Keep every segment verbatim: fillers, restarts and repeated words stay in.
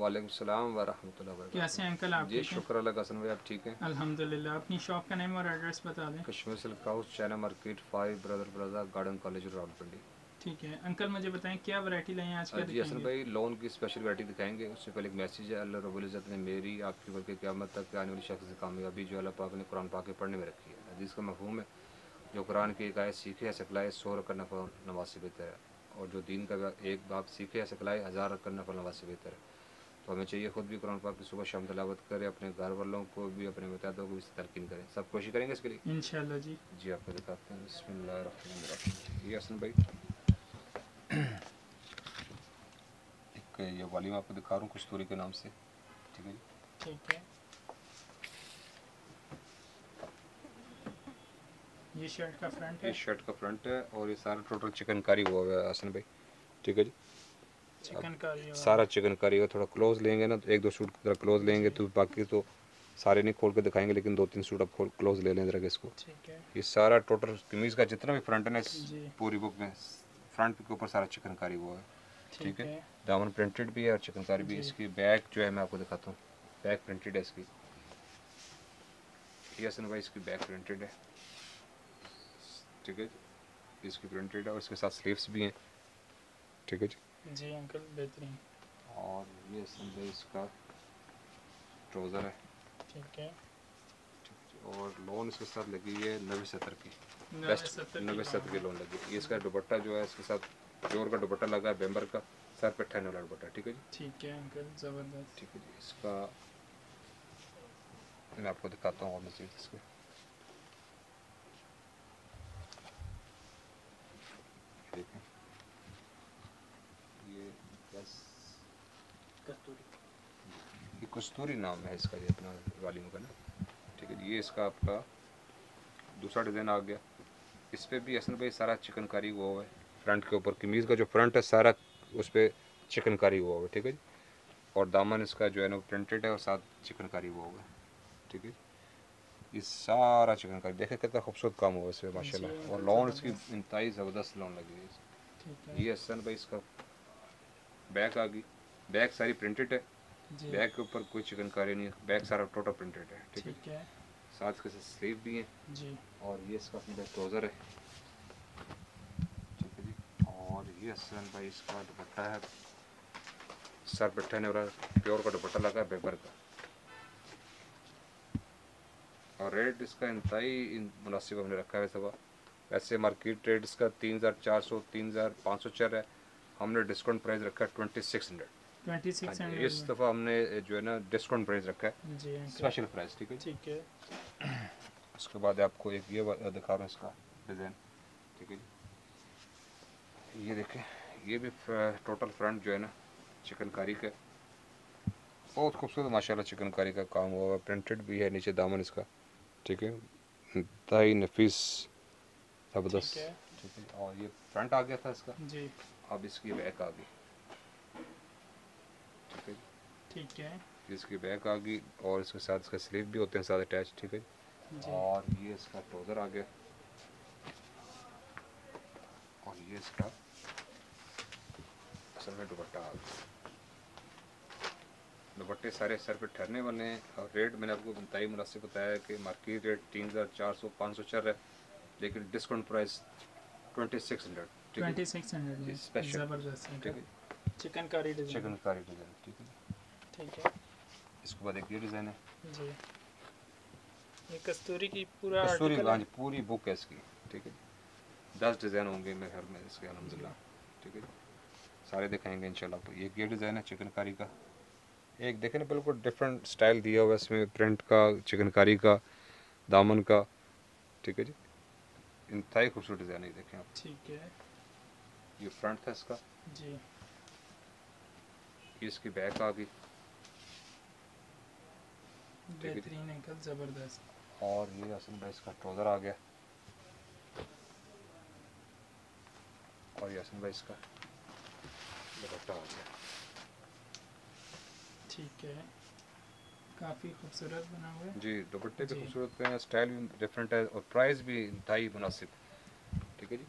वालेकुम सलाम व रहमतुल्लाह व बरकातहू। कैसे हैं अंकल आप? जी शुक्र अल्लाह का, हसन भाई आप ठीक हैं? अल्हम्दुलिल्लाह। अपनी शॉप का नेम और एड्रेस बता दें। Kashmir silk house, China market, five brother plaza, garden college, Rawalpindi. ठीक है अंकल, मुझे बताएं क्या वैरायटी लाए हैं आज का? जी हसन भाई लोन की स्पेशल वैरायटी दिखाएंगे। उससे पहले एक मैसेज है, अल्लाह रब्बुल इज्जत ने मेरी आपकी बल्कि क़यामत तक आने वाली शख्स की कामयाबी जो अल्लाह पाक ने कुरान पाक के पढ़ने में रखी है। हदीस का मफहूम है, जो कुरान की एक आयत सीखे या सिखलाए सौ रकअत नफा नमाज से बेहतर है, और जो दीन का एक बाप सीखे या सिखलाए हज़ार रकअत नफल नमाज से बेहतर है। तो हमें चाहिए खुद भी कुरान पाक की सुबह शाम तिलावत करें, अपने घर वालों को भी, अपने मुतादियों को भी तलकीन करें। सब कोशिश करेंगे इसके लिए इंशाल्लाह। जी जी आपको दिखाते हैं। बिस्मिल्लाह रहमान रहीम। ये हसन भाई एक ये वाली मैं आपको दिखा रहा हूँ कस्तूरी के नाम से, ठीक है? ठीक है। ये शर्ट का फ्रंट है, ये शर्ट का फ्रंट है, और ये सारा टोटल चिकनकारी हुआ है हसन भाई, ठीक है जी? चिकनकारी सारा चिकनकारी हुआ। थोड़ा क्लोज लेंगे ना तो एक दो सूट जरा क्लोज लेंगे, तो बाकी तो सारे नहीं खोल के दिखाएंगे, लेकिन दो तीन सूट आप क्लोज ले लें जरा इसको, ठीक है? ये सारा टोटल कमीज का जितना भी फ्रंट है ना, पूरी बुक में फ्रंट के ऊपर सारा चिकनकारी हुआ है, ठीक है? दामन प्रिंटेड भी है और चिकनकारी भी। इसकी बैक जो है मैं आपको दिखाता हूँ, बैक प्रिंटेड है इसकी। ये हसन भाई इसकी बैक प्रिंटेड है, ठीक है जी? इसकी प्रिंटेड है और इसके साथ स्लीव्स भी हैं, ठीक है जी? जी अंकल बेहतरीन। और ये समझे इसका ट्राउज़र है, ठीक है? और लोन इसके साथ लगी है नब्बे सत्तर की, नब्बे सत्तर की लोन लगी है। इसका दुपट्टा जो है इसके साथ जोर का दुपट्टा लगा है, बेम्बर का सर पे ठहरने वाला दुपट्टा, ठीक है जी? ठीक है अंकल, ज़बरदस्त। ठीक है जी, इसका मैं आपको दिखाता हूँ और मजीद इसके। ये बस कस्तूरी, ये कस्तूरी नाम है इसका, ये अपना वाली का ना, ठीक है? ये इसका आपका दूसरा डिज़ाइन आ गया। इस पर भी असल भाई सारा चिकनकारी हुआ हुआ है फ्रंट के ऊपर, कमीज़ का जो फ्रंट है सारा उस पर चिकनकारी हुआ हुआ है, ठीक है जी? और दामन इसका जो है ना प्रिंटेड है और साथ चिकनकारी हुआ हुआ है, ठीक है? ये सारा चिकनकारी देखे कितना खूबसूरत काम हुआ है इसमें माशाल्लाह, और लॉन इसकी इंतहाई ज़बरदस्त लॉन लगी है, ठीक है? ये हसन भाई इसका बैक आ गई, बैक सारी प्रिंटेड है, बैक के ऊपर कोई चिकनकारी नहीं है, बैक सारा टोटल प्रिंटेड है, ठीक, ठीक है? साथ के साथ स्लीव भी है जी। और ये इसका ट्राउज़र है, ठीक है जी? और ये हसन भाई इसका दुपट्टा है, सर बैठा ने वाला प्योर का दुपट्टा लगा है बेबर का, और रेट इसका इंतहाई मुनासिब हमने रखा है। सब वैसे मार्केट रेट इसका तीन हज़ार चार सौ तीन हज़ार पाँच सौ चल रहा है, हमने डिस्काउंट प्राइस रखा है ट्वेंटी सिक्स हंड्रेड। इस दफ़ा हमने जो है ना डिस्काउंट प्राइस रखा है, स्पेशल प्राइस, ठीक है? ठीक है। उसके बाद आपको एक ये दिखा रहा हूँ इसका डिज़ाइन, ठीक है जी? ये देखें, ये भी टोटल फ्रंट जो है ना चिकनकारी का, बहुत खूबसूरत माशाल्लाह चिकनकारी का काम हुआ है, प्रिंटेड भी है नीचे दामन इसका, ठीक है? इंतहाई नफीस ज़बरदस्त, ठीक है? और ये फ्रंट आ गया था इसका जी, अब इसकी बैक आ गई, ठीक है? ठीक है, इसकी बैक आ गई और इसके साथ इसका स्लीव भी होते हैं साथ अटैच, ठीक है? और ये इसका ट्राउज़र आ गया, और ये इसका असल में दुपट्टा आ गया। दुपट्टे सारे सर पे ठहरने वाले हैं, और रेट मैंने आपको इंतहाई मुनासिब बताया कि मार्केट रेट तीन हज़ार चार सौ पाँच सौ चल रहा है, लेकिन discount price twenty six hundred. Special जबरदस्त, ठीक है? चिकनकारी डिज़ाइन, चिकनकारी डिज़ाइन, ठीक है? ठीक है। इसके बाद एक ये डिज़ाइन है जी, ये कस्तूरी की पूरा कस्तूरी गांज पूरी बुक है इसकी, ठीक है? दस डिज़ाइन होंगे मेरे घर में इसके अल्हम्दुलिल्लाह, ठीक है? सारे दिखाएंगे इंशाल्लाह। ये डिज़ाइन है चिकनकारी का, एक देखें ना बिल्कुल डिफरेंट स्टाइल दिया हुआ है इसमें, प्रिंट का, चिकनकारी का, दामन का, ठीक है जी? इंतहाई खूबसूरत डिज़ाइन है, देखें आप, ठीक है? ये फ्रंट था इसका जी, इसकी बैक आ गई, बेहतरीन एंकल जबरदस्त। और ये असल में इसका ट्राउजर आ गया और ये असल में इसका दुपट्टा आ गया। ठीक है, काफ़ी खूबसूरत बना हुआ है जी। दुपट्टे भी खूबसूरत हैं, स्टाइल भी डिफरेंट है और प्राइस भी इंतहाई मुनासिब। ठीक है जी,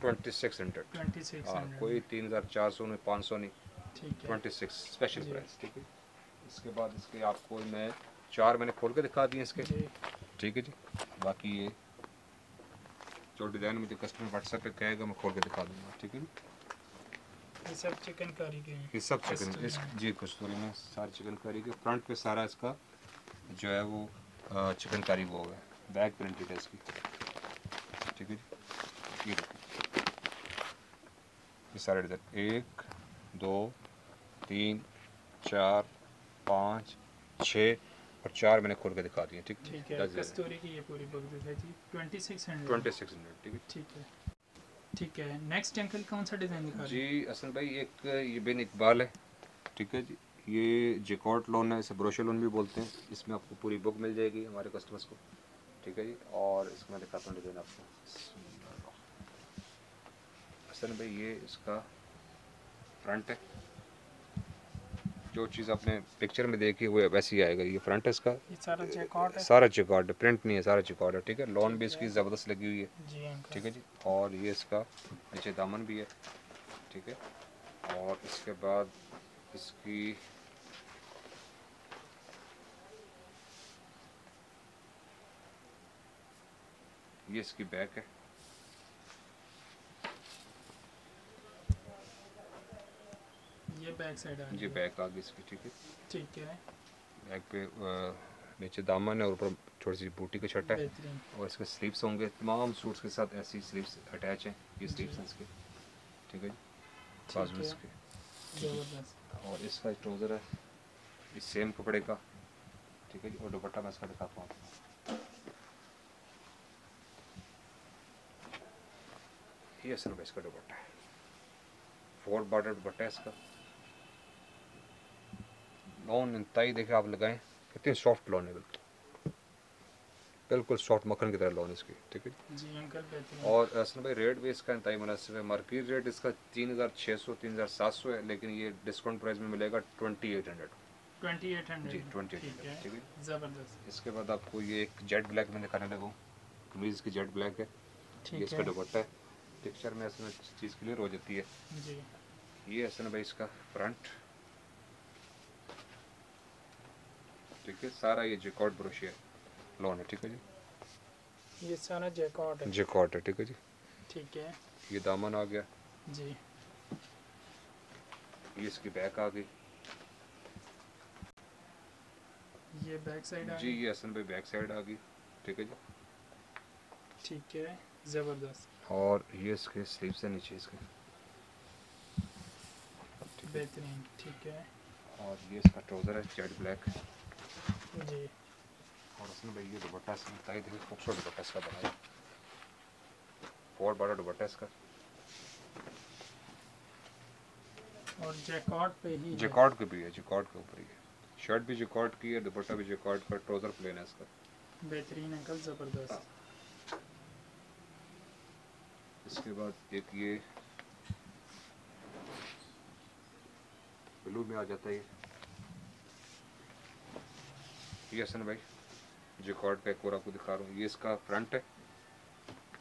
twenty six hundred twenty six कोई तीन हज़ार चार सौ नहीं, पाँच सौ नहीं, ठीक है, ट्वेंटी सिक्स स्पेशल प्राइस। ठीक है, इसके बाद इसके आपको मैं चार मैंने खोल के दिखा दिए इसके। ठीक है जी, बाकी ये जो डिज़ाइन मुझे कस्टमर व्हाट्सएप पे कहेगा मैं खोल के दिखा दूँगा। ठीक है जी, ये सब चिकनकारी के हैं, ये सब चिकन इस जी कस्तूरी में सारे चिकनकारी के। फ्रंट पे सारा इसका जो है वो चिकनकारी वो है, बैक प्रिंटेड है इसकी। ठीक है जी, ये ये सारे डिजाइन एक दो तीन चार पाँच छः और चार मैंने खोल के दिखा दिए। ठीक ठीक है, कस्तूरी की ये पूरी बॉक्स है जी, twenty six hundred twenty six hundred ठीक है, ठीक है ठीक है। नेक्स्ट एंकल कौन सा डिज़ाइन दिखा जी? असल भाई एक ये बिन इकबाल है। ठीक है जी, ये जेकॉट लोन है, इसे ब्रोशे लोन भी बोलते हैं। इसमें आपको पूरी बुक मिल जाएगी हमारे कस्टमर्स को। ठीक है जी, और इसमें दिखाता हूँ डिज़ाइन आपको। असल भाई ये इसका फ्रंट है, जो चीज़ आपने पिक्चर में देखी वो वैसी आएगा। ये फ्रंट है इसका, ये सारा जेकॉट है, सारा जेकॉट प्रिंट नहीं है, सारा जेकॉट है। ठीक है, लॉन भी इसकी ज़बरदस्त लगी हुई है। ठीक है जी, और ये इसका नीचे दामन भी है। ठीक है, और इसके बाद इसकी ये इसकी बैक है। ये बैक साइड आ जी, बैक आ गई इसकी। ठीक है ठीक है, बैक पे नीचे दामन है और ऊपर थोड़ी सी बूटी का छटा है और इसके स्लीव्स होंगे तमाम सूट्स के साथ, ऐसी स्लीव्स अटैच हैं। ये स्लीव्स हैं इसके। ठीक है जी, बाजू इसके जबरदस्त। और इसका ट्राउज़र है इस सेम कपड़े का। ठीक है जी, और दुपट्टा मैं इसका दिखाता हूँ आपको। ये सर इसका दुपट्टा है, फोर बॉर्डर दुपट्टा है इसका। लॉन इंतहाई देखे आप लगाएं, कितनी सॉफ्ट लॉन है, बिल्कुल बिल्कुल सॉफ्ट मक्खन की तरह लॉन इसकी। ठीक है जी अंकल, और असल भाई रेट भी इसका इंतहाई मुनासिब है। मार्केट रेट इसका तीन हज़ार छः सौ तीन हज़ार सात सौ है, लेकिन ये डिस्काउंट प्राइस में मिलेगा twenty eight hundred twenty eight hundred twenty eight hundred ठीक है, ज़बरदस्त। इसके बाद आपको ये एक जेट ब्लैक में दिखाने लगा हूँ, कमीज़ की जेट ब्लैक है। ठीक है, इसका दुपट्टा है, टेक्सचर में असल में चीज़ क्लियर हो जाती है जी। ये असल भाई इसका फ्रंट। ठीक है, सारा ये जेकॉट ब्रोशिया लॉन है। ठीक है जी, ये सारा जेकॉट है, जेकॉट है। ठीक है जी, ठीक है, ये दामन आ गया जी, ये इसकी बैक आ गई, ये बैक साइड आ गई जी, ये असल भाई बैक साइड आ गई। ठीक है जी, ठीक है जबरदस्त। और ये इसके स्लीव से नीचे इसके बेहतरीन। ठीक है, और ये इसका ट्राउजर है जेड ब्लैक जी, और उसमें भाई ये दुपट्टा से बताइए, देखिए खूबसूरत दुपट्टा इसका बना है, बहुत बड़ा दुपट्टा इसका। और जैकॉट पे ही जैकॉट के भी है, जैकॉट के ऊपर ही है, शर्ट भी जैकॉट की है, दुपट्टा भी जैकॉट का, ट्राउजर प्लेन है इसका। बेहतरीन अंकल जबरदस्त। इसके बाद एक ये ब्लू में आ जाता है, ये ये हसन भाई जेकॉट का एक और आपको दिखा रहा हूँ। ये इसका फ्रंट है।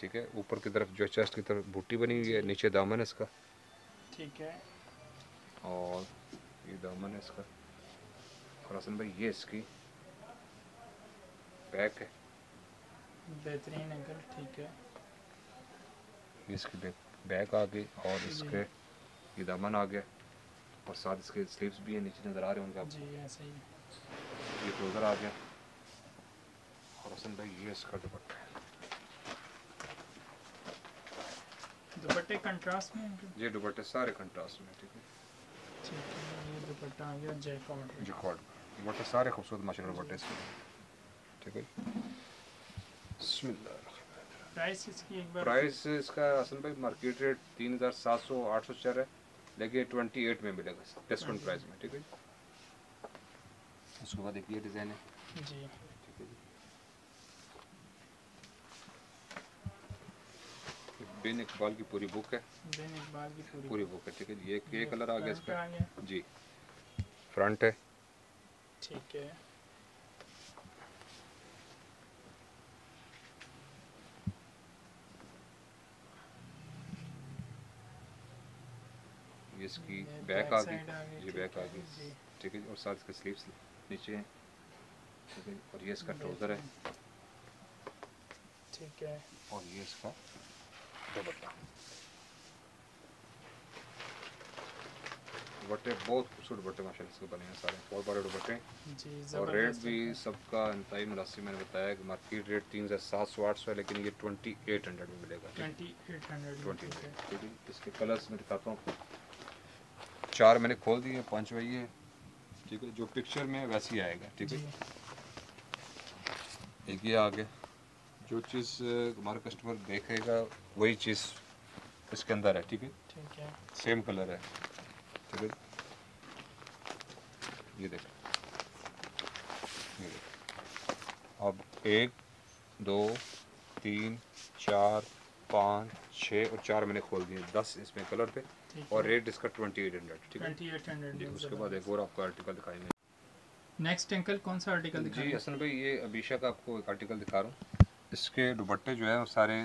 ठीक है, ऊपर की तरफ जो चेस्ट की तरफ बूटी बनी हुई है, नीचे दामन है इसका। ठीक है, और ये दामन है इसका। और हसन भाई ये इसकी बैक है, बेहतरीन एंगल। ठीक है, ये इसकी बैक, बैक आ गई और इसके ये दामन आ गया और साथ इसके स्लीव्स भी है, नीचे नजर आ रहे होंगे आपको जी, ऐसे ही ये ट्राउजर आ गया। और हसन भाई ये इसका दुपट्टा है, दुपट्टे कंट्रास्ट में, ये दुपट्टे सारे कंट्रास्ट में। ठीक है, ठीक है, ये दुपट्टा आ गया जैकॉट जैकॉट दुपट्टे सारे खूबसूरत माशाल्लाह दुपट्टे इसके। ठीक है, बिस्मिल्लाह। प्राइस इसकी एक बार प्राइस इसका हसन भाई मार्केट रेट तीन हज़ार सात सौ आठ सौ चल रहा है, लेकिन ट्वेंटी एट में मिलेगा डिस्काउंट प्राइस में। ठीक है जी, उसके बाद एक ये डिज़ाइन है जी। ठीक है जी, बेन इकबाल की पूरी बुक है, बेन इकबाल की पूरी, पूरी बुक है। ठीक है जी, ये ये कलर आ गया इसका जी, फ्रंट है। ठीक है, इसकी बैक आ गई, ये बैक आ गई। ठीक है, और साथ इसके स्लीव्स नीचे हैं। ठीक है, और ये इसका ट्राउजर है। ठीक है, और ये इसका दुपट्टा, दुपट्टे बहुत खूबसूरत दुपट्टे माशाल्लाह इसके बने हैं सारे, बहुत बड़े दुपट्टे। और रेट भी सबका इंतहाई मुनासिब, मैंने बताया कि मार्केट रेट तीन हज़ार सात सौ आठ सौ है, लेकिन ये ट्वेंटी एट हंड्रेड में मिलेगा। Twenty eight hundred twenty. ठीक है, इसके कलर्स मैं दिखाता हूँ आपको, चार मैंने खोल दिए, पांच वही है। ठीक है, जो पिक्चर में वैसे ही आएगा। ठीक है, एक ये आगे जो चीज़ हमारा कस्टमर देखेगा वही चीज़ इसके अंदर है। ठीक है, ठीक है, सेम कलर है। ठीक है, ये देखें, अब एक दो तीन चार पाँच छः और चार मैंने खोल दिए, दस इसमें कलर पे, और रेट इसका ट्वेंटी एट हंड्रेड। ठीक है, ट्वेंटी एट हंड्रेड। उसके बाद एक और आपको आर्टिकल दिखाएंगे। नेक्स्ट अंकल कौन सा आर्टिकल दिखाएंगे जी हसन भाई? ये अबीशा का आपको एक आर्टिकल दिखा रहा हूँ, इसके दुपट्टे जो है वो सारे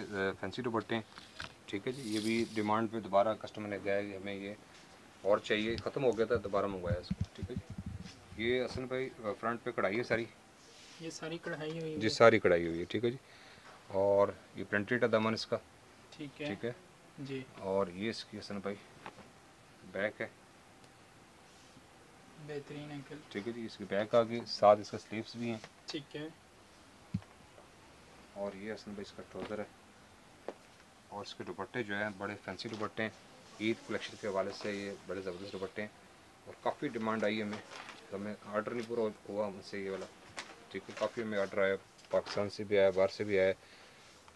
फैंसी दुपट्टे हैं। ठीक है जी, ये भी डिमांड पे दोबारा कस्टमर ने गया कि हमें ये और चाहिए, ख़त्म हो गया था, दोबारा मंगवाया इसको। ठीक है जी, ये हसन भाई फ्रंट पे कढ़ाई है सारी, ये सारी कढ़ाई हुई जी, सारी कढ़ाई हुई है। ठीक है जी, और ये प्रिंटेड है दामन इसका। ठीक है, ठीक है जी, और ये इसकी हसन भाई बैक है, बेहतरीन अंकल। ठीक है जी, इसकी बैक आ गई, साथ इसका स्लीव्स भी हैं। ठीक है, और ये हसन भाई इसका ट्राउज़र है, और इसके दुपट्टे जो हैं बड़े फैंसी दुपट्टे हैं, ईद कलेक्शन के हवाले से ये बड़े ज़बरदस्त दुपट्टे हैं, और काफ़ी डिमांड आई है हमें, तो हमें आर्डर नहीं पूरा हुआ हमसे ये वाला। ठीक है, काफ़ी हमें आर्डर आया, पाकिस्तान से भी आया, बाहर से भी आया,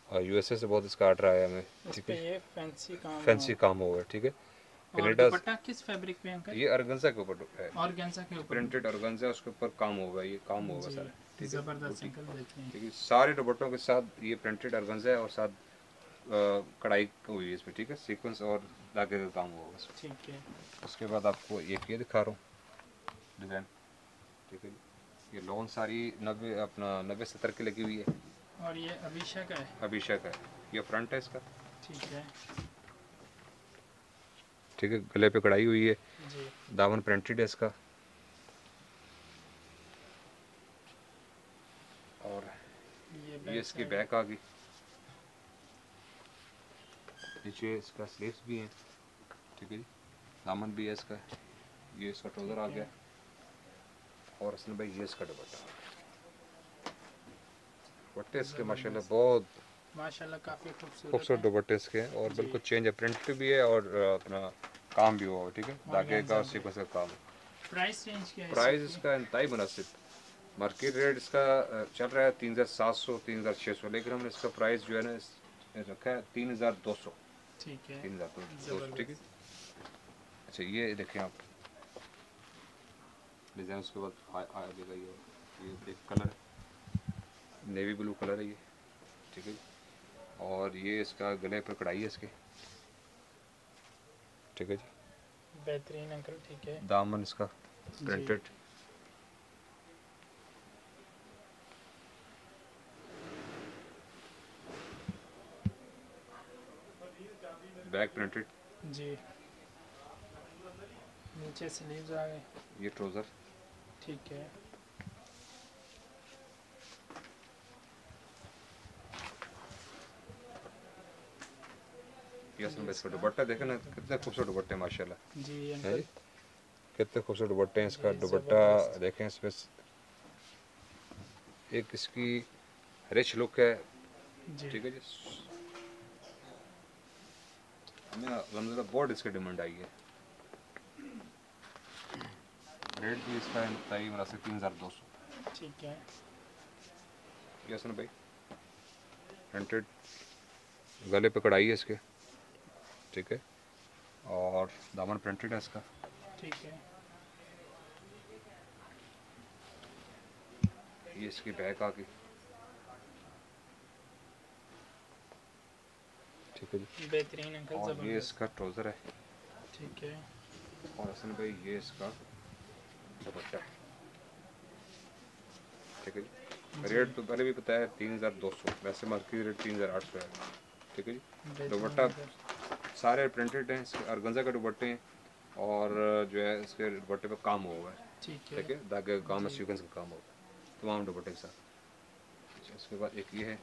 और यूएसए से बहुत इसका आर्डर आया हमें। ठीक है, ये फैंसी काम फैंसी काम होगा। ठीक है, और दुपट्टा किस फैब्रिक पे अंकल? ये ऑर्गेन्जा के ऊपर है, ऑर्गेन्जा के ऊपर प्रिंटेड ऑर्गेन्जा, उसके ऊपर काम होगा, ये काम होगा सारा। ठीक है, जबरदस्त अंकल देखें। ठीक है, सारे दुपट्टों के साथ ये प्रिंटेड ऑर्गेन्जा है, और साथ कढ़ाई हुई है इसमें। ठीक है, सीक्वेंस और धागे का काम होगा। ठीक है, उसके बाद आपको एक ये दिखा रहा हूँ डिजाइन। ठीक है, ये लॉन सारी नब्बे अपना नब्बे सत्तर की लगी हुई है, और ये अभिषा का है, अभिषा का है, ये फ्रंट है इसका। ठीक है, ठीक है, गले पे कढ़ाई हुई है जी, दामन प्रिंटेड है इसका, और ये, ये इसकी बैक आ गई, नीचे इसका स्लीव्स भी है। ठीक है जी, दामन भी है इसका, ये इसका ट्राउजर आ गया, और हसन भाई ये इसका दुपट्टा, दुपट्टे इसके माशाल्लाह बहुत माशाल्लाह काफ़ी खूबसूरत दुपट्टे इसके, और बिल्कुल चेंज है, प्रिंट भी है और अपना काम भी हुआ। ठीक है, धागे का और सीक्वेंस का काम। प्राइस रेंज क्या है? प्राइस इसका इंतहाई मुनासिब, मार्केट रेट इसका चल रहा है तीन हज़ार सात सौ तीन हज़ार छः सौ लेकिन हमने इसका प्राइस जो है ना रखा है तीन हज़ार दो सौ। ठीक है, तीन हज़ार दो सौ। ठीक है, अच्छा ये देखें आप डिज़ाइन, उसके बाद आ जाएगा ये ये एक कलर नेवी ब्लू कलर है ये। ठीक है, और ये इसका गले पर कढ़ाई है इसके। ठीक है जी, बेहतरीन अंकल। ठीक है, दामन इसका प्रिंटेड, बैक प्रिंटेड जी, नीचे स्लीव्स आ गए, ये ट्राउजर। ठीक है, ये हसन भाई इसका दुपट्टा देखे ना, कितने खूबसूरत दुपट्टे माशाल्लाह जी, कितने खूबसूरत दुपट्टे हैं। इसका दुपट्टा देखें, इसमें एक इसकी रिच लुक है। ठीक है जी, हमें अलहमदुलिल्लाह बहुत इसकी डिमांड आई है, रेट भी इसका इंतहाई मुनासिब तीन हज़ार दो सौ। ठीक है, ये हसन भाई प्रिंटेड, गले पे कढ़ाई है इसके। ठीक है, और दामन प्रिंटेड है इसका। ठीक है, ये इसकी बैक आ गई। ठीक है जी, बेहतरीन अंकल, और ये इसका ट्राउजर है। ठीक है, और हसन भाई ये इसका दुपट्टा है। ठीक है जी, रेट तो पहले भी बताया तीन हज़ार दो सौ, वैसे मार्केट रेट तीन हज़ार आठ सौ है। ठीक है जी, दुपट्टा सारे प्रिंटेड हैं, अर्गंजा के दुपट्टे हैं, और जो है इसके दुपट्टे पे काम हुआ है। ठीक है, दागे काम में सीक्वेंस का काम होगा तमाम दुपट्टे के साथ। इसके बाद एक ये है,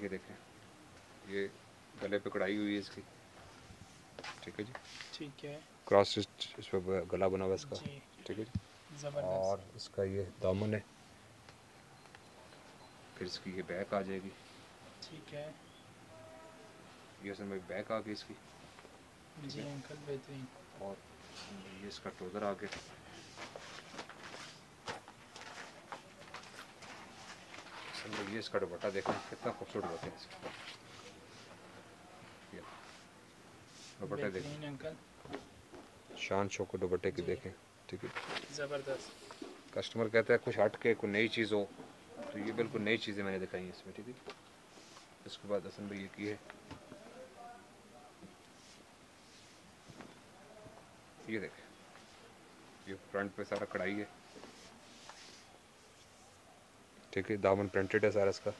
ये देखें, ये गले पे कढ़ाई हुई है इसकी। ठीक है जी, ठीक है, क्रॉस स्टिच इस पे गला बना हुआ है इसका। ठीक है जी, और इसका ये दामन है, फिर इसकी ये बैक आ जाएगी। ठीक है, ये इसमें बैक आ गई इसकी। जी अंकल, बेहतरीन, और ये इसका ट्राउजर आ गया। ये इसका दुपट्टा देखो कितना खूबसूरत होता है इसका। ये दुपट्टा देखिए अंकल, शान शौक दुपट्टे की देखें। ठीक है, जबरदस्त। कस्टमर कहता है कुछ हट के कोई नई चीज़ हो, तो ये बिल्कुल नई चीज़ें मैंने दिखाई हैं इसमें। ठीक है, इसके बाद हसन भाई ये की है, ये देखें, ये फ्रंट पे सारा कढ़ाई है। ठीक है, दामन प्रिंटेड है सारा इसका।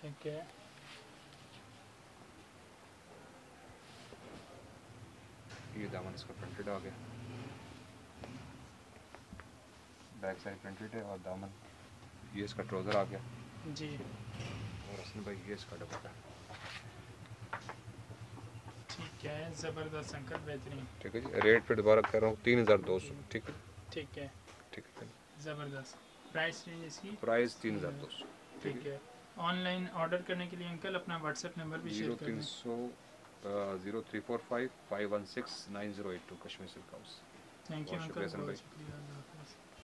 ठीक है, ये दामन इसका प्रिंटेड आ गया, बैक साइड प्रिंटेड है, और दामन ये इसका ट्राउजर आ गया। जी, और हसन भाई ये इसका दुपट्टा। क्या है, जबरदस्त अंकल, बेहतरीन। ठीक है जी, रेट पे दोबारा कह रहा हूँ तीन हज़ार दो सौ। ठीक है, ठीक है, ठीक है, जबरदस्त। प्राइस रेंज इसकी प्राइस तीन हज़ार दो सौ। ठीक है, ऑनलाइन ऑर्डर करने के लिए अंकल अपना व्हाट्सएप नंबर भी शेयर कर दें। ज़ीरो तीन सौ zero three four five five one six nine zero eight two Kashmir silk house. Thank you uncle, बहुत शुक्रिया।